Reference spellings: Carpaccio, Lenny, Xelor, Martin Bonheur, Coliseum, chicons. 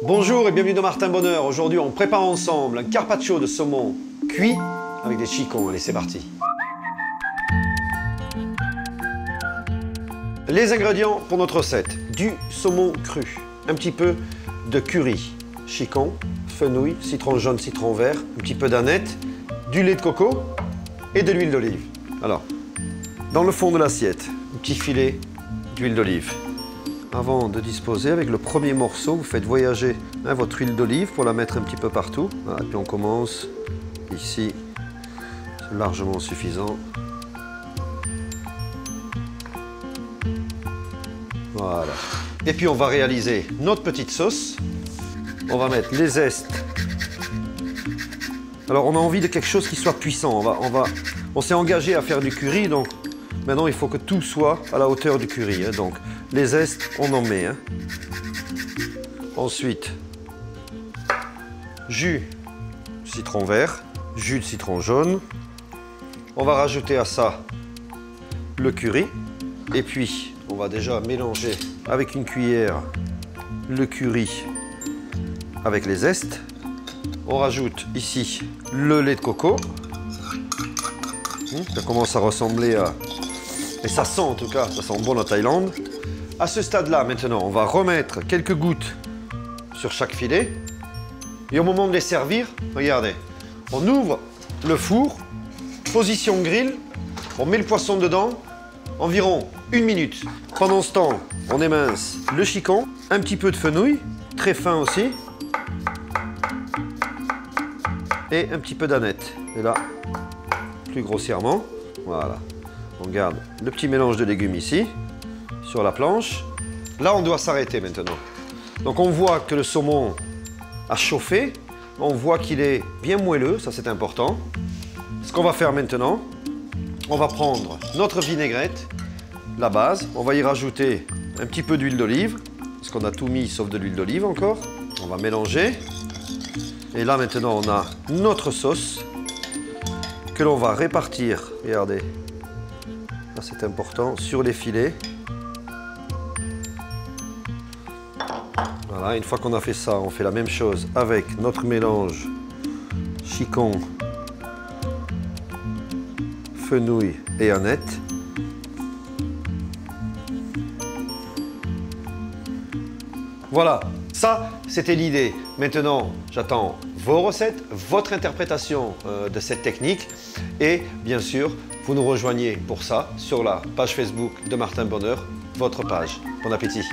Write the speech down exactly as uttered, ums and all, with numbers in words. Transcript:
Bonjour et bienvenue dans Martin Bonheur. Aujourd'hui, on prépare ensemble un carpaccio de saumon cuit avec des chicons. Allez, c'est parti. Les ingrédients pour notre recette. Du saumon cru, un petit peu de curry, chicon, fenouil, citron jaune, citron vert, un petit peu d'aneth, du lait de coco et de l'huile d'olive. Alors, dans le fond de l'assiette, un petit filet d'huile d'olive. Avant de disposer, avec le premier morceau, vous faites voyager hein, votre huile d'olive pour la mettre un petit peu partout. Voilà, et puis on commence ici, c'est largement suffisant. Voilà. Et puis on va réaliser notre petite sauce. On va mettre les zestes. Alors on a envie de quelque chose qui soit puissant. On, va, on, va, on s'est engagé à faire du curry, donc maintenant il faut que tout soit à la hauteur du curry. Hein, donc. Les zestes, on en met. Hein. Ensuite, jus de citron vert, jus de citron jaune. On va rajouter à ça le curry. Et puis, on va déjà mélanger avec une cuillère le curry avec les zestes. On rajoute ici le lait de coco. Ça commence à ressembler à... Et ça sent en tout cas, ça sent bon la Thaïlande. À ce stade-là, maintenant, on va remettre quelques gouttes sur chaque filet. Et au moment de les servir, regardez, on ouvre le four, position grill, on met le poisson dedans, environ une minute. Pendant ce temps, on émince le chicon, un petit peu de fenouil, très fin aussi, et un petit peu d'aneth. Et là, plus grossièrement, voilà. On garde le petit mélange de légumes ici. Sur la planche. Là, on doit s'arrêter maintenant. Donc, on voit que le saumon a chauffé. On voit qu'il est bien moelleux. Ça, c'est important. Ce qu'on va faire maintenant, on va prendre notre vinaigrette, la base. On va y rajouter un petit peu d'huile d'olive, parce qu'on a tout mis, sauf de l'huile d'olive encore. On va mélanger. Et là, maintenant, on a notre sauce que l'on va répartir. Regardez. Là, c'est important. Sur les filets. Voilà, une fois qu'on a fait ça, on fait la même chose avec notre mélange chicon, fenouil et aneth. Voilà, ça c'était l'idée. Maintenant, j'attends vos recettes, votre interprétation euh, de cette technique et bien sûr, vous nous rejoignez pour ça sur la page Facebook de Martin Bonheur, votre page. Bon appétit!